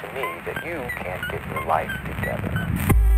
to me that you can't get your life together.